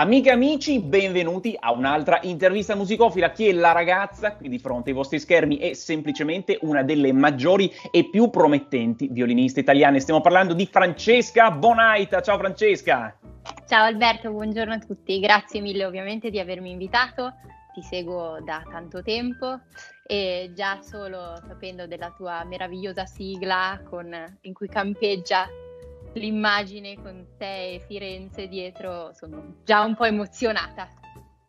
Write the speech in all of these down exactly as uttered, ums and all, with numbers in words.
Amiche e amici, benvenuti a un'altra intervista musicofila. Chi è la ragazza qui di fronte ai vostri schermi? È semplicemente una delle maggiori e più promettenti violiniste italiane. Stiamo parlando di Francesca Bonaita. Ciao Francesca! Ciao Alberto, buongiorno a tutti. Grazie mille ovviamente di avermi invitato. Ti seguo da tanto tempo e già solo sapendo della tua meravigliosa sigla con, in cui campeggia l'immagine con te e Firenze dietro, sono già un po' emozionata.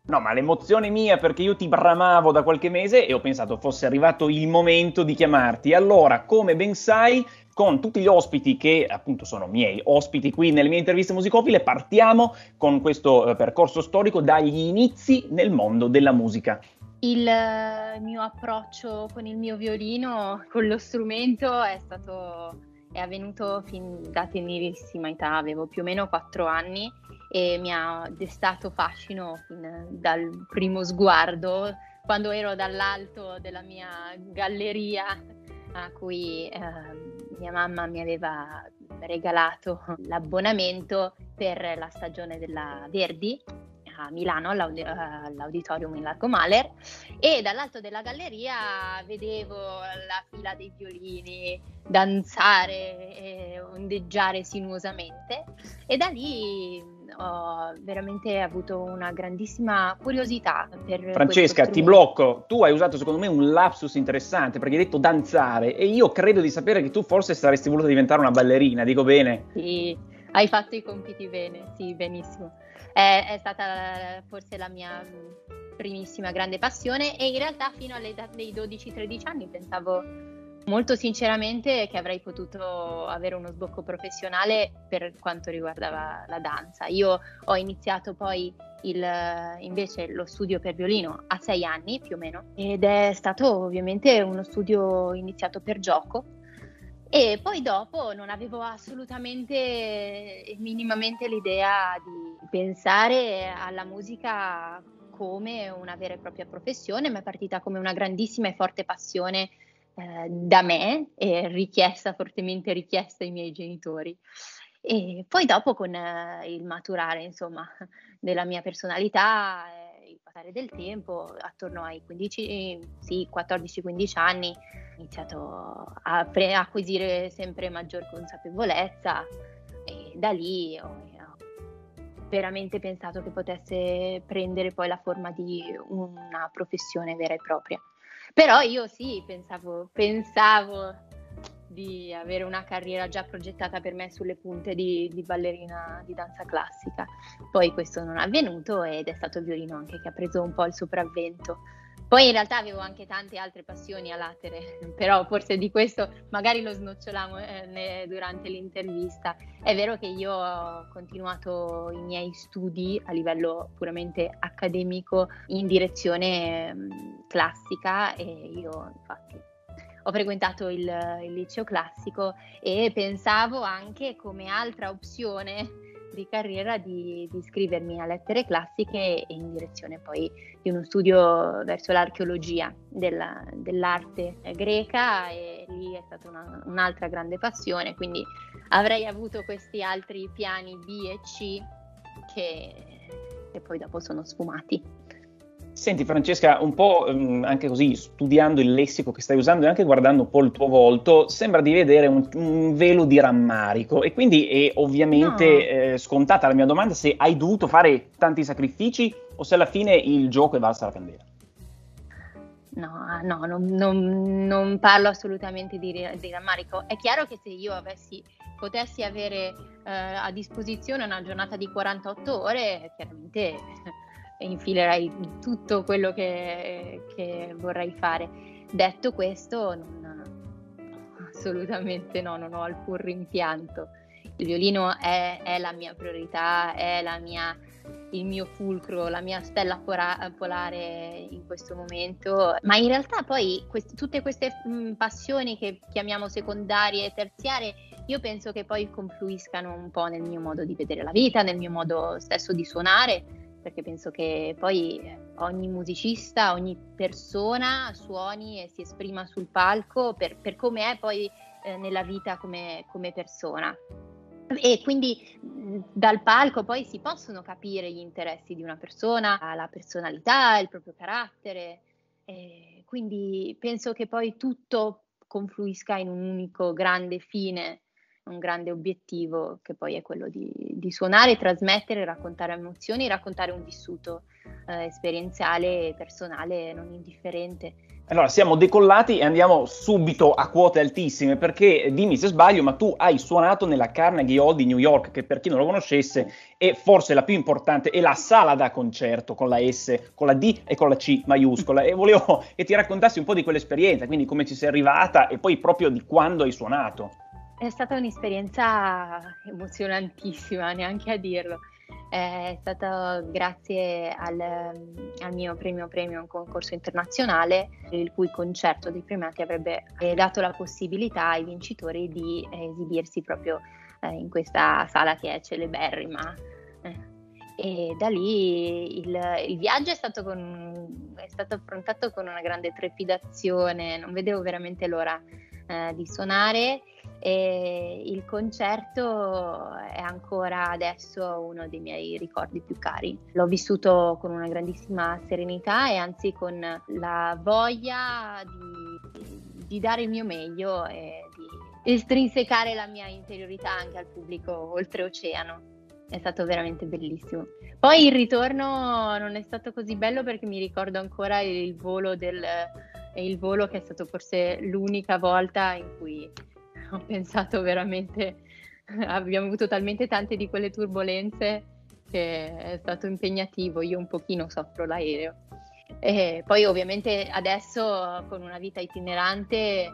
No, ma l'emozione mia, perché io ti bramavo da qualche mese e ho pensato fosse arrivato il momento di chiamarti. Allora, come ben sai, con tutti gli ospiti che appunto sono miei ospiti qui nelle mie interviste musicofile, partiamo con questo percorso storico dagli inizi nel mondo della musica. Il mio approccio con il mio violino, con lo strumento, è stato... È avvenuto fin da tenerissima età, avevo più o meno quattro anni e mi ha destato fascino fin dal primo sguardo, quando ero dall'alto della mia galleria a cui eh, mia mamma mi aveva regalato l'abbonamento per la stagione della Verdi a Milano, all'aud- all'auditorium in Largo Maler, e dall'alto della galleria vedevo la fila dei violini danzare e ondeggiare sinuosamente, e da lì ho veramente avuto una grandissima curiosità per Francesca, ti blocco. Tu hai usato secondo me un lapsus interessante, perché hai detto danzare e io credo di sapere che tu forse saresti voluta diventare una ballerina, dico bene? Sì, hai fatto i compiti bene, sì, benissimo. È, è stata forse la mia primissima grande passione, e in realtà fino all'età dei dodici tredici anni pensavo molto sinceramente che avrei potuto avere uno sbocco professionale per quanto riguardava la danza. Io ho iniziato poi il, invece lo studio per violino a sei anni più o meno, ed è stato ovviamente uno studio iniziato per gioco. E poi dopo non avevo assolutamente e minimamente l'idea di pensare alla musica come una vera e propria professione, ma è partita come una grandissima e forte passione eh, da me, e richiesta, fortemente richiesta ai miei genitori. E poi dopo, con eh, il maturare insomma della mia personalità, eh, il passare del tempo, attorno ai quattordici quindici anni, ho iniziato a pre- acquisire sempre maggior consapevolezza, e da lì ho veramente pensato che potesse prendere poi la forma di una professione vera e propria. Però io sì, pensavo, pensavo di avere una carriera già progettata per me sulle punte di, di ballerina di danza classica. Poi questo non è avvenuto, ed è stato il violino anche che ha preso un po' il sopravvento. Poi in realtà avevo anche tante altre passioni a latere, però forse di questo magari lo snocciolamo eh, durante l'intervista. È vero che io ho continuato i miei studi a livello puramente accademico in direzione mh, classica, e io infatti ho frequentato il, il liceo classico, e pensavo anche come altra opzione di carriera di, di iscrivermi a lettere classiche e in direzione poi di uno studio verso l'archeologia della, dell'arte greca, e lì è stata una, un'altra grande passione, quindi avrei avuto questi altri piani B e C che, che poi dopo sono sfumati. Senti Francesca, un po' mh, anche così, studiando il lessico che stai usando e anche guardando un po' il tuo volto, sembra di vedere un, un velo di rammarico, e quindi è ovviamente no. eh, scontata la mia domanda se hai dovuto fare tanti sacrifici o se alla fine il gioco è valsa la candela. No, no, non, non, non parlo assolutamente di, di rammarico. È chiaro che se io avessi, potessi avere eh, a disposizione una giornata di quarantotto ore, chiaramente... infilerai tutto quello che, che vorrei fare. Detto questo, non, assolutamente no, non ho alcun rimpianto. Il violino è, è la mia priorità, è la mia, il mio fulcro, la mia stella polare in questo momento. Ma in realtà poi quest- tutte queste mh, passioni che chiamiamo secondarie e terziarie, io penso che poi confluiscano un po' nel mio modo di vedere la vita, nel mio modo stesso di suonare, perché penso che poi ogni musicista, ogni persona suoni e si esprima sul palco per, per come è poi eh, nella vita come, come persona. E quindi dal palco poi si possono capire gli interessi di una persona, la personalità, il proprio carattere, eh, quindi penso che poi tutto confluisca in un unico grande fine, un grande obiettivo che poi è quello di, di suonare, trasmettere, raccontare emozioni, raccontare un vissuto eh, esperienziale e personale non indifferente. Allora siamo decollati e andiamo subito a quote altissime, perché dimmi se sbaglio, ma tu hai suonato nella Carnegie Hall di New York, che per chi non lo conoscesse è forse la più importante, è la sala da concerto con la S, con la D e con la C maiuscola, e volevo che ti raccontassi un po' di quell'esperienza, quindi come ci sei arrivata e poi proprio di quando hai suonato. È stata un'esperienza emozionantissima, neanche a dirlo. È stato grazie al, al mio premio premio a un concorso internazionale, il cui concerto dei premiati avrebbe dato la possibilità ai vincitori di esibirsi proprio in questa sala che è celeberrima. E da lì il, il viaggio è stato, con, è stato affrontato con una grande trepidazione, non vedevo veramente l'ora eh, di suonare. E il concerto è ancora adesso uno dei miei ricordi più cari. L'ho vissuto con una grandissima serenità e anzi con la voglia di, di dare il mio meglio e di estrinsecare la mia interiorità anche al pubblico oltreoceano. È stato veramente bellissimo. Poi il ritorno non è stato così bello, perché mi ricordo ancora il volo, del, il volo che è stato forse l'unica volta in cui ho pensato veramente, abbiamo avuto talmente tante di quelle turbolenze che è stato impegnativo, io un pochino soffro l'aereo. E poi ovviamente adesso con una vita itinerante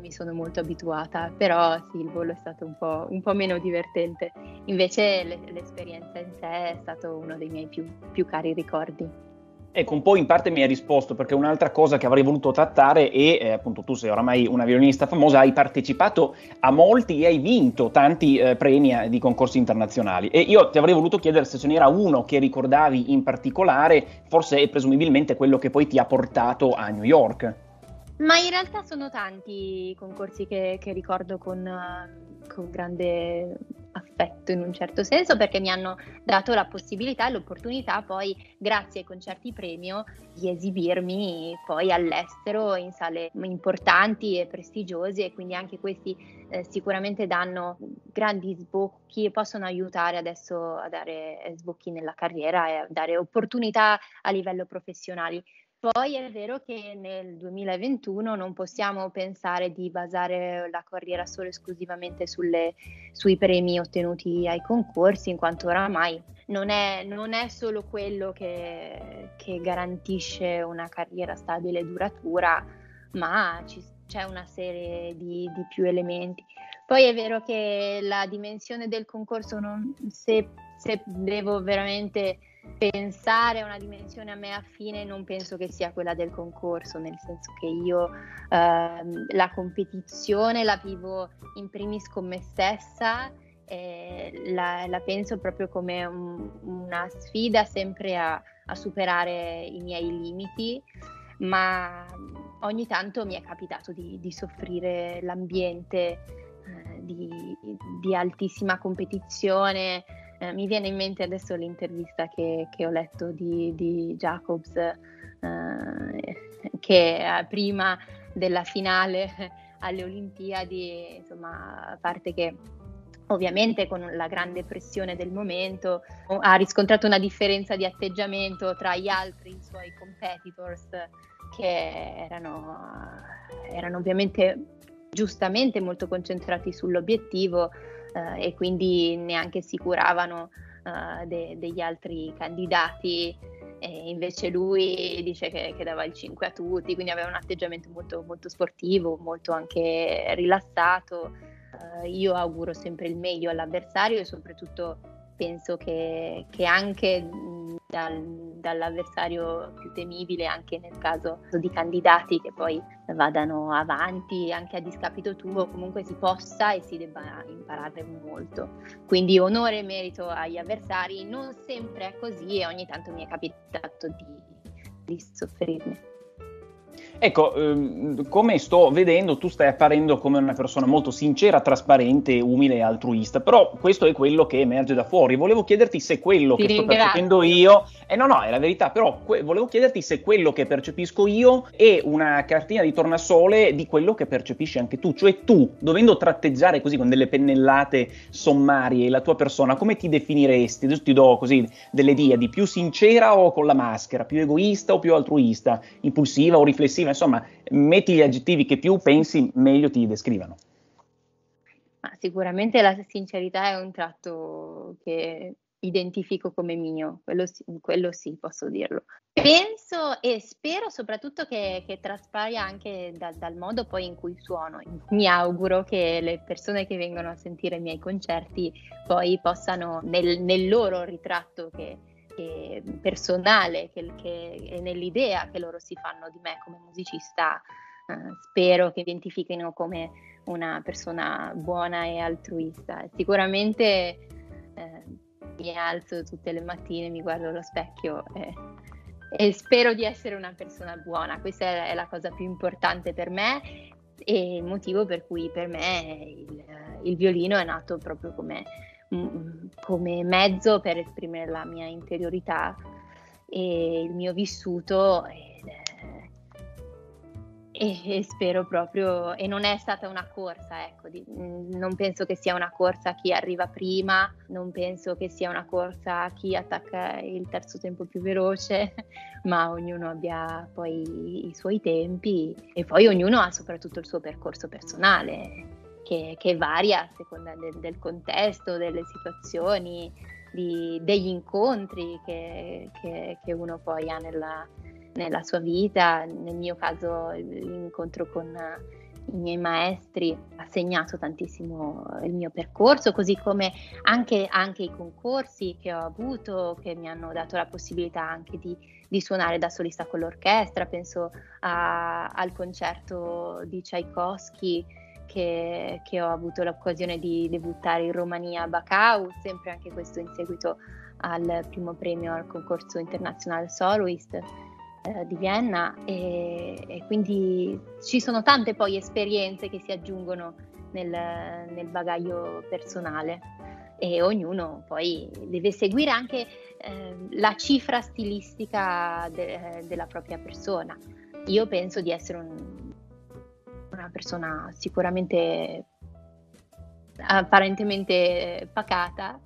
mi sono molto abituata, però sì, il volo è stato un po', un po' meno divertente, invece l'esperienza in sé è stato uno dei miei più, più cari ricordi. Ecco, un po' in parte mi hai risposto, perché un'altra cosa che avrei voluto trattare è, eh, appunto, tu sei oramai una violinista famosa, hai partecipato a molti e hai vinto tanti eh, premi di concorsi internazionali, e io ti avrei voluto chiedere se ce n'era uno che ricordavi in particolare, forse è presumibilmente quello che poi ti ha portato a New York. Ma in realtà sono tanti i concorsi che, che ricordo con, con grande affetto in un certo senso, perché mi hanno dato la possibilità e l'opportunità poi, grazie ai concerti premio, di esibirmi poi all'estero in sale importanti e prestigiose, e quindi anche questi eh, sicuramente danno grandi sbocchi e possono aiutare adesso a dare sbocchi nella carriera e a dare opportunità a livello professionale. Poi è vero che nel duemilaventuno non possiamo pensare di basare la carriera solo esclusivamente sulle, sui premi ottenuti ai concorsi, in quanto oramai non è, non è solo quello che, che garantisce una carriera stabile e duratura, ma ci, c'è una serie di, di più elementi. Poi è vero che la dimensione del concorso, non, se, se devo veramente pensare a una dimensione a me affine, non penso che sia quella del concorso, nel senso che io ehm, la competizione la vivo in primis con me stessa, eh, la, la penso proprio come un, una sfida sempre a, a superare i miei limiti, ma ogni tanto mi è capitato di, di soffrire l'ambiente eh, di, di altissima competizione. Mi viene in mente adesso l'intervista che, che ho letto di, di Jacobs, eh, che prima della finale alle Olimpiadi, insomma, a parte che ovviamente con la grande pressione del momento ha riscontrato una differenza di atteggiamento tra gli altri i suoi competitors, che erano, erano ovviamente giustamente molto concentrati sull'obiettivo, Uh, e quindi neanche si curavano uh, de- degli altri candidati, e invece lui dice che, che dava il cinque a tutti, quindi aveva un atteggiamento molto, molto sportivo, molto anche rilassato. Uh, io auguro sempre il meglio all'avversario e soprattutto penso che, che anche dal, dall'avversario più temibile, anche nel caso di candidati che poi vadano avanti anche a discapito tuo, comunque si possa e si debba imparare molto. Quindi onore e merito agli avversari, non sempre è così e ogni tanto mi è capitato di, di soffrirne. Ecco, ehm, come sto vedendo, tu stai apparendo come una persona molto sincera, trasparente, umile e altruista, però questo è quello che emerge da fuori. Volevo chiederti se quello Ti che ringrazio. sto percependo io, eh no no, è la verità, però que- volevo chiederti se quello che percepisco io è una cartina di tornasole di quello che percepisci anche tu, cioè tu, dovendo tratteggiare così con delle pennellate sommarie la tua persona, come ti definiresti? Adesso ti do così delle diadi, più sincera o con la maschera, più egoista o più altruista, impulsiva o riflessiva, insomma, metti gli aggettivi che più pensi meglio ti descrivano. Ma sicuramente la sincerità è un tratto che identifico come mio, quello sì, quello sì posso dirlo. Penso e spero soprattutto che, che traspaia anche da, dal modo poi in cui suono. Mi auguro che le persone che vengono a sentire i miei concerti poi possano, nel, nel loro ritratto che Che personale che, che è nell'idea che loro si fanno di me come musicista, eh, spero che identifichino come una persona buona e altruista. Sicuramente eh, mi alzo tutte le mattine, mi guardo allo specchio e, e spero di essere una persona buona. Questa è, è la cosa più importante per me e il motivo per cui per me il, il violino è nato proprio come come mezzo per esprimere la mia interiorità e il mio vissuto e, e, e spero proprio, e non è stata una corsa, ecco, di, non penso che sia una corsa a chi arriva prima, non penso che sia una corsa a chi attacca il terzo tempo più veloce, ma ognuno abbia poi i suoi tempi e poi ognuno ha soprattutto il suo percorso personale. Che, che varia a seconda del, del contesto, delle situazioni, di, degli incontri che, che, che uno poi ha nella, nella sua vita. Nel mio caso l'incontro con i miei maestri ha segnato tantissimo il mio percorso, così come anche, anche i concorsi che ho avuto, che mi hanno dato la possibilità anche di, di suonare da solista con l'orchestra. Penso a, al concerto di Tchaikovsky Che, che ho avuto l'occasione di debuttare in Romania a Bacau, sempre anche questo in seguito al primo premio al concorso internazionale Soloist eh, di Vienna e, e quindi ci sono tante poi esperienze che si aggiungono nel, nel bagaglio personale e ognuno poi deve seguire anche eh, la cifra stilistica de, della propria persona. Io penso di essere un una persona sicuramente apparentemente pacata,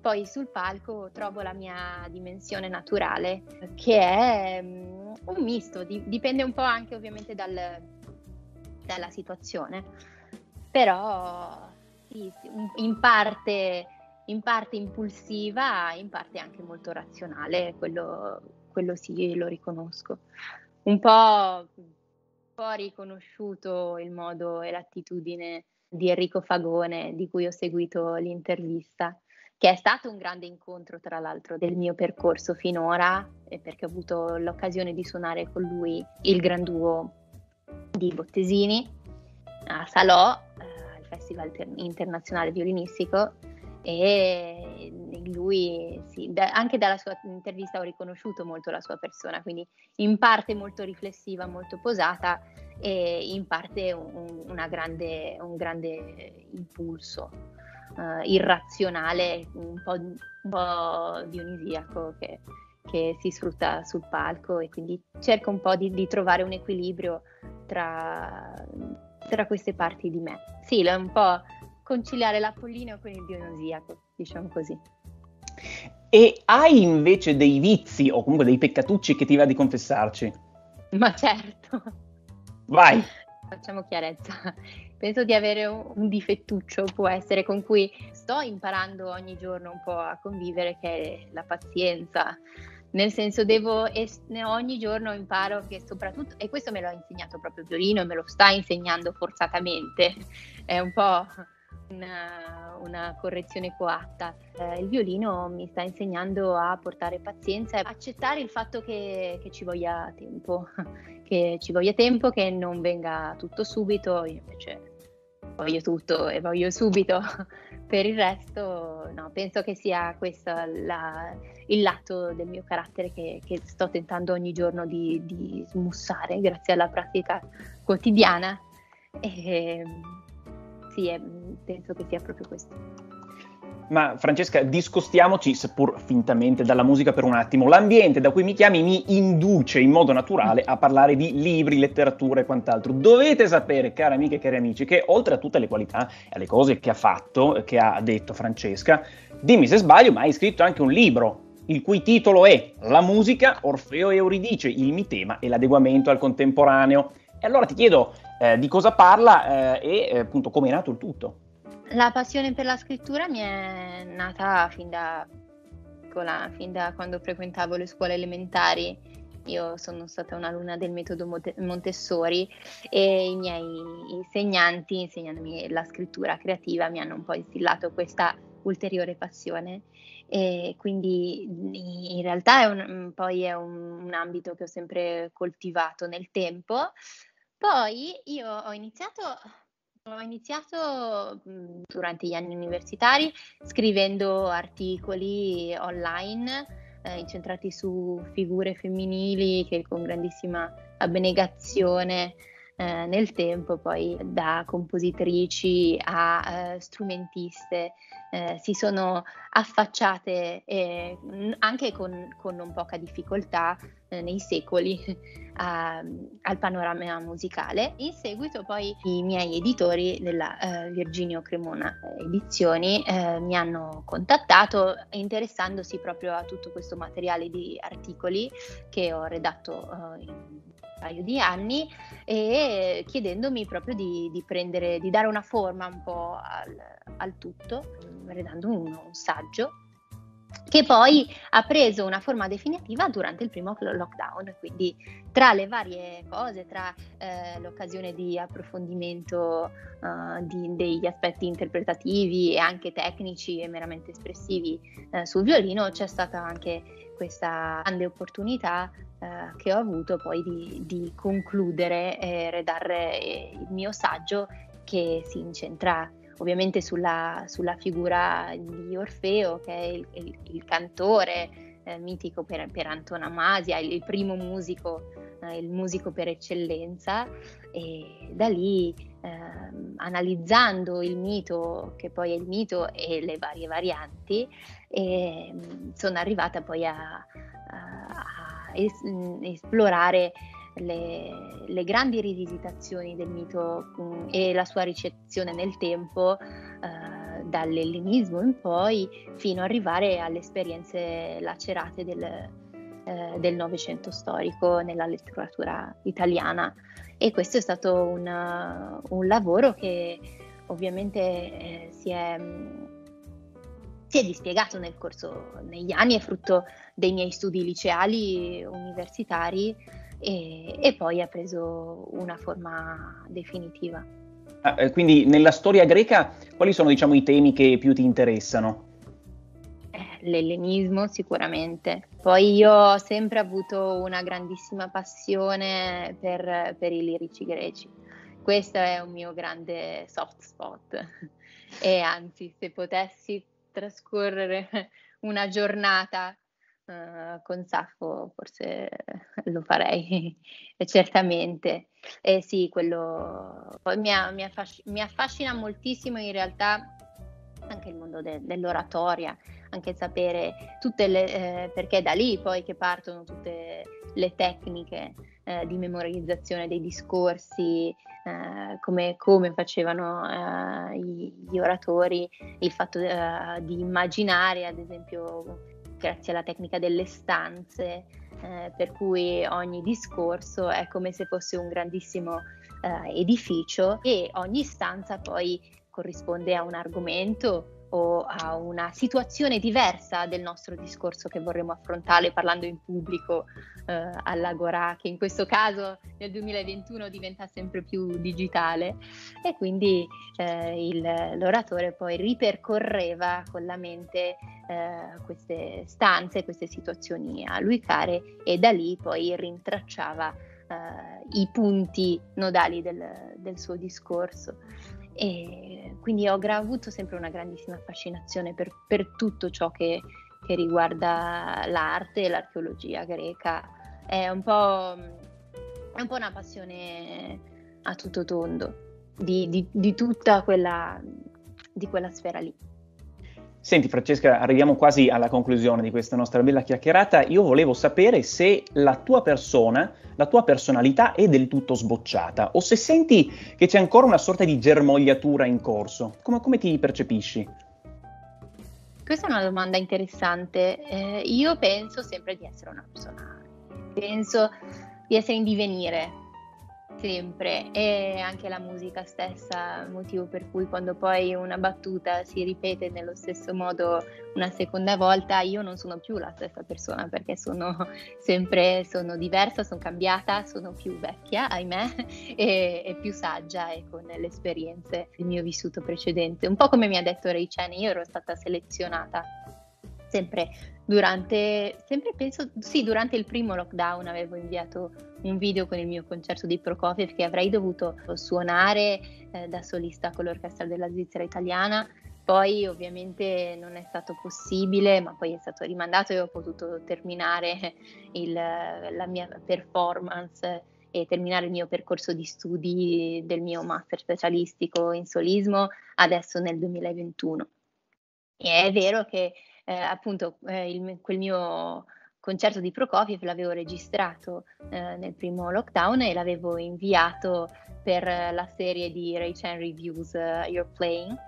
poi sul palco trovo la mia dimensione naturale che è um, un misto, di, dipende un po' anche ovviamente dal, dalla situazione, però sì, in parte, in parte impulsiva, in parte anche molto razionale, quello, quello sì lo riconosco. Un po' ho riconosciuto il modo e l'attitudine di Enrico Fagone, di cui ho seguito l'intervista, che è stato un grande incontro tra l'altro del mio percorso finora, perché ho avuto l'occasione di suonare con lui il Gran Duo di Bottesini a Salò, al Festival Internazionale Violinistico, e lui sì, da, anche dalla sua intervista ho riconosciuto molto la sua persona, quindi in parte molto riflessiva, molto posata e in parte un, una grande, un grande impulso uh, irrazionale, un po', un po' dionisiaco che, che si sfrutta sul palco e quindi cerco un po' di, di trovare un equilibrio tra, tra queste parti di me. Sì, è un po' conciliare l'appollino con il dionisiaco, diciamo così. E hai invece dei vizi o comunque dei peccatucci che ti va di confessarci? Ma certo. Vai. Facciamo chiarezza. Penso di avere un difettuccio, può essere, con cui sto imparando ogni giorno un po' a convivere, che è la pazienza. Nel senso, devo es- ogni giorno imparo che soprattutto, e questo me l'ha insegnato proprio il violino e me lo sta insegnando forzatamente, è un po' Una, una correzione coatta. Eh, il violino mi sta insegnando a portare pazienza e accettare il fatto che, che ci voglia tempo, che ci voglia tempo, che non venga tutto subito. Io invece voglio tutto e voglio subito. Per il resto no, penso che sia questo la, il lato del mio carattere che, che sto tentando ogni giorno di, di smussare grazie alla pratica quotidiana, e sì, è, penso che sia proprio questo. Ma Francesca, discostiamoci, seppur fintamente, dalla musica per un attimo. L'ambiente da cui mi chiami mi induce in modo naturale a parlare di libri, letteratura e quant'altro. Dovete sapere, care amiche e cari amici, che oltre a tutte le qualità e alle cose che ha fatto, che ha detto Francesca, dimmi se sbaglio, ma hai scritto anche un libro, il cui titolo è La musica, Orfeo e Euridice, il mitema e l'adeguamento al contemporaneo. E allora ti chiedo eh, di cosa parla eh, e appunto come è nato il tutto. La passione per la scrittura mi è nata fin da piccola, fin da quando frequentavo le scuole elementari. Io sono stata un'alunna del metodo Montessori e i miei insegnanti, insegnandomi la scrittura creativa, mi hanno un po' instillato questa ulteriore passione. E quindi in realtà è un, poi è un, un ambito che ho sempre coltivato nel tempo. Poi io ho iniziato... Ho iniziato durante gli anni universitari scrivendo articoli online eh, incentrati su figure femminili che con grandissima abnegazione eh, nel tempo, poi da compositrici a eh, strumentiste, eh, si sono affacciate eh, anche con, con non poca difficoltà nei secoli a, al panorama musicale. In seguito poi i miei editori della eh, Virginia Cremona Edizioni eh, mi hanno contattato interessandosi proprio a tutto questo materiale di articoli che ho redatto eh, in un paio di anni, e chiedendomi proprio di, di prendere, di dare una forma un po' al, al tutto, redando un, un saggio che poi ha preso una forma definitiva durante il primo lockdown. Quindi tra le varie cose, tra eh, l'occasione di approfondimento eh, di, degli aspetti interpretativi e anche tecnici e meramente espressivi eh, sul violino, c'è stata anche questa grande opportunità eh, che ho avuto poi di, di concludere e redare il mio saggio, che si incentra ovviamente sulla, sulla figura di Orfeo, che è il, il, il cantore eh, mitico per, per antonomasia, il, il primo musico, eh, il musico per eccellenza, e da lì eh, analizzando il mito, che poi è il mito, e le varie varianti, e, mh, sono arrivata poi a, a, a es- mh, esplorare Le, le grandi rivisitazioni del mito mh, e la sua ricezione nel tempo, eh, dall'ellenismo in poi, fino ad arrivare alle esperienze lacerate del, eh, del Novecento storico nella letteratura italiana. E questo è stato un, un lavoro che ovviamente eh, si è... si è dispiegato nel corso, negli anni, è frutto dei miei studi liceali, universitari, e, e poi ha preso una forma definitiva. Ah, quindi nella storia greca quali sono, diciamo, i temi che più ti interessano? Eh, l'ellenismo sicuramente. Poi io ho sempre avuto una grandissima passione per, per i lirici greci. Questo è un mio grande soft spot. E anzi, se potessi trascorrere una giornata uh, con Saffo forse lo farei certamente. E sì, quello poi mi, mi, affasc- mi affascina moltissimo in realtà anche il mondo de- dell'oratoria, anche sapere tutte le eh, perché da lì poi che partono tutte le tecniche eh, di memorizzazione dei discorsi, eh, come, come facevano eh, gli oratori, il fatto eh, di immaginare, ad esempio grazie alla tecnica delle stanze, eh, per cui ogni discorso è come se fosse un grandissimo eh, edificio, e ogni stanza poi corrisponde a un argomento o a una situazione diversa del nostro discorso che vorremmo affrontare parlando in pubblico eh, all'Agorà, che in questo caso nel duemilaventuno diventa sempre più digitale. E quindi eh, il, l'oratore poi ripercorreva con la mente eh, queste stanze, queste situazioni a lui care, e da lì poi rintracciava eh, i punti nodali del, del suo discorso. E quindi ho gra- avuto sempre una grandissima fascinazione per, per tutto ciò che, che riguarda l'arte e l'archeologia greca. È un po', è un po' una passione a tutto tondo di, di, di tutta quella, di quella sfera lì. Senti Francesca, arriviamo quasi alla conclusione di questa nostra bella chiacchierata. Io volevo sapere se la tua persona, la tua personalità è del tutto sbocciata o se senti che c'è ancora una sorta di germogliatura in corso. Come, come ti percepisci? Questa è una domanda interessante. Eh, io penso sempre di essere una persona, penso di essere in divenire, sempre, e anche la musica stessa, motivo per cui quando poi una battuta si ripete nello stesso modo una seconda volta io non sono più la stessa persona, perché sono sempre, sono diversa, sono cambiata, sono più vecchia, ahimè, e, e più saggia, e con le esperienze del mio vissuto precedente. Un po' come mi ha detto Ray Chen, io ero stata selezionata sempre durante, sempre penso, sì, durante il primo lockdown avevo inviato un video con il mio concerto di Prokofiev che avrei dovuto suonare eh, da solista con l'orchestra della Svizzera Italiana, poi ovviamente non è stato possibile, ma poi è stato rimandato e ho potuto terminare il, la mia performance e terminare il mio percorso di studi del mio master specialistico in solismo adesso nel duemilaventuno. E è vero che Eh, appunto eh, il, quel mio concerto di Prokofiev l'avevo registrato eh, nel primo lockdown e l'avevo inviato per la serie di Ray Chen Reviews uh, You're Playing,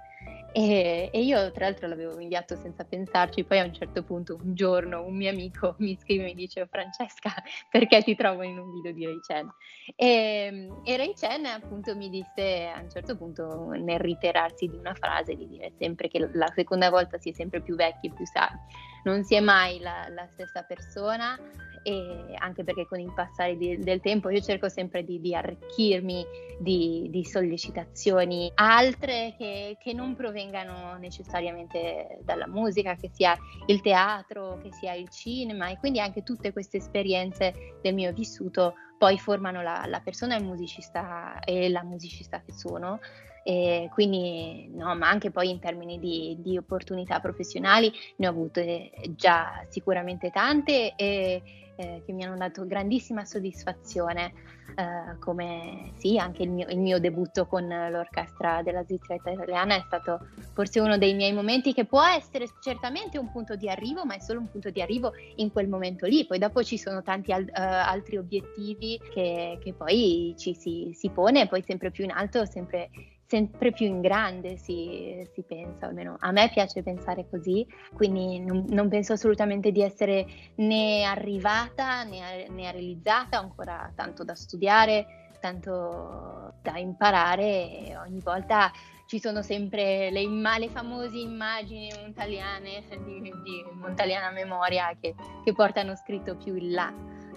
e, e io tra l'altro l'avevo inviato senza pensarci. Poi a un certo punto un giorno un mio amico mi scrive e mi dice: oh, Francesca, perché ti trovo in un video di Ray Chen? E, e Ray Chen appunto mi disse a un certo punto, nel reiterarsi di una frase, di dire sempre che la seconda volta si è sempre più vecchi, più saggi, non si è mai la, la stessa persona, e anche perché con il passare di, del tempo io cerco sempre di, di arricchirmi di, di sollecitazioni altre che, che non provengano necessariamente dalla musica, che sia il teatro, che sia il cinema, e quindi anche tutte queste esperienze del mio vissuto poi formano la, la persona e il musicista e la musicista che sono. E quindi no, ma anche poi in termini di, di opportunità professionali ne ho avute già sicuramente tante e eh, che mi hanno dato grandissima soddisfazione, eh, come sì, anche il mio, il mio debutto con l'orchestra della Svizzera Italiana è stato forse uno dei miei momenti che può essere certamente un punto di arrivo, ma è solo un punto di arrivo in quel momento lì. Poi dopo ci sono tanti al, uh, altri obiettivi che, che poi ci si, si pone, e poi sempre più in alto, sempre sempre più in grande si, si pensa, almeno a me piace pensare così, quindi non, non penso assolutamente di essere né arrivata né, né realizzata, ho ancora tanto da studiare, tanto da imparare, e ogni volta ci sono sempre le, imma- le famose immagini montaliane di, di Montaliana memoria che, che portano scritto più in là.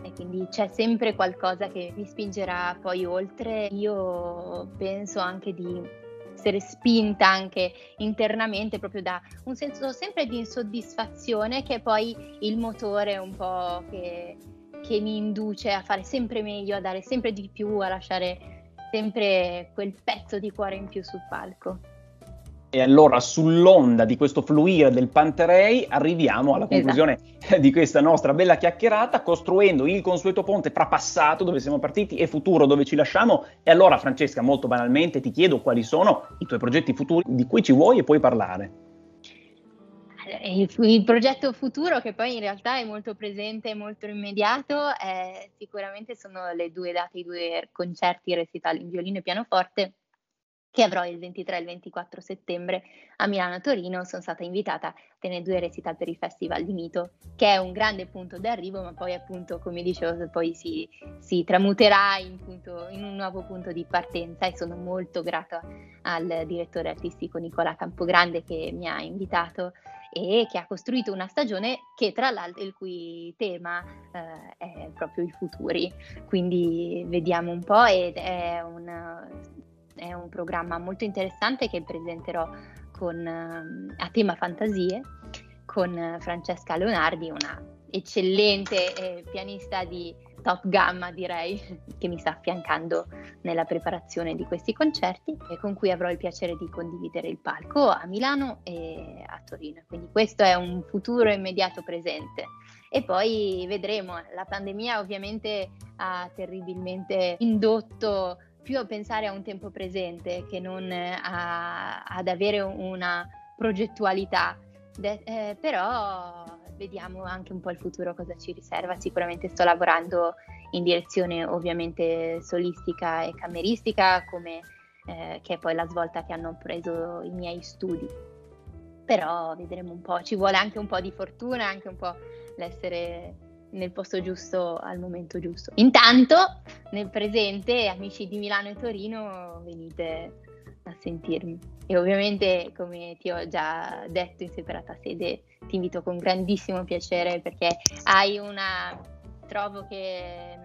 E quindi c'è sempre qualcosa che mi spingerà poi oltre. Io penso anche di essere spinta anche internamente proprio da un senso sempre di insoddisfazione, che è poi il motore un po' che, che mi induce a fare sempre meglio, a dare sempre di più, a lasciare sempre quel pezzo di cuore in più sul palco. E allora sull'onda di questo fluire del Panterei arriviamo alla conclusione, esatto, di questa nostra bella chiacchierata, costruendo il consueto ponte fra passato, dove siamo partiti, e futuro, dove ci lasciamo. E allora Francesca, molto banalmente ti chiedo quali sono i tuoi progetti futuri di cui ci vuoi e puoi parlare. Il, il progetto futuro, che poi in realtà è molto presente e molto immediato, è, sicuramente sono le due date, i due concerti recitali in violino e pianoforte che avrò il ventitré e il ventiquattro settembre a Milano e Torino. Sono stata invitata a tenere due recital per il Festival di Mito, che è un grande punto d'arrivo, ma poi appunto, come dicevo, poi si, si tramuterà in, punto, in un nuovo punto di partenza, e sono molto grata al direttore artistico Nicola Campogrande che mi ha invitato e che ha costruito una stagione che, tra l'altro, il cui tema eh, è proprio i futuri. Quindi vediamo un po', ed è una... è un programma molto interessante che presenterò con, a tema fantasie, con Francesca Leonardi, una eccellente eh, pianista di top gamma, direi, che mi sta affiancando nella preparazione di questi concerti e con cui avrò il piacere di condividere il palco a Milano e a Torino. Quindi questo è un futuro immediato presente. E poi vedremo, la pandemia ovviamente ha terribilmente indotto più a pensare a un tempo presente che non a, ad avere una progettualità, De, eh, però vediamo anche un po' il futuro cosa ci riserva. Sicuramente sto lavorando in direzione ovviamente solistica e cameristica, come, eh, che è poi la svolta che hanno preso i miei studi, però vedremo un po', ci vuole anche un po' di fortuna, anche un po' l'essere nel posto giusto al momento giusto. Intanto nel presente, amici di Milano e Torino, venite a sentirmi e ovviamente, come ti ho già detto in separata sede, ti invito con grandissimo piacere, perché hai una, trovo che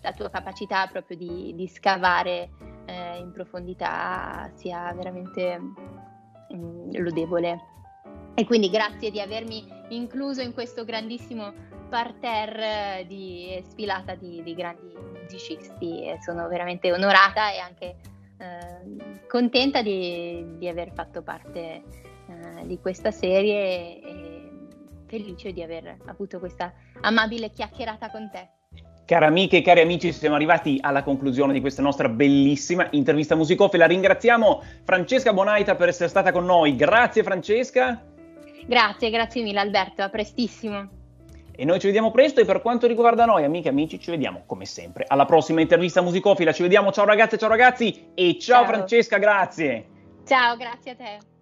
la tua capacità proprio di, di scavare eh, in profondità sia veramente mh, lodevole, e quindi grazie di avermi incluso in questo grandissimo parterre di sfilata di, di grandi musicisti, e sono veramente onorata e anche Eh, contenta di, di aver fatto parte eh, di questa serie e felice di aver avuto questa amabile chiacchierata con te. Cara amiche e cari amici, siamo arrivati alla conclusione di questa nostra bellissima intervista musicofonica. La ringraziamo Francesca Bonaita per essere stata con noi. Grazie Francesca. Grazie, grazie mille Alberto, a prestissimo. E noi ci vediamo presto, e per quanto riguarda noi, amiche e amici, ci vediamo come sempre alla prossima intervista musicofila. Ci vediamo, ciao ragazze, ciao ragazzi, e ciao, ciao Francesca, grazie. Ciao, grazie a te.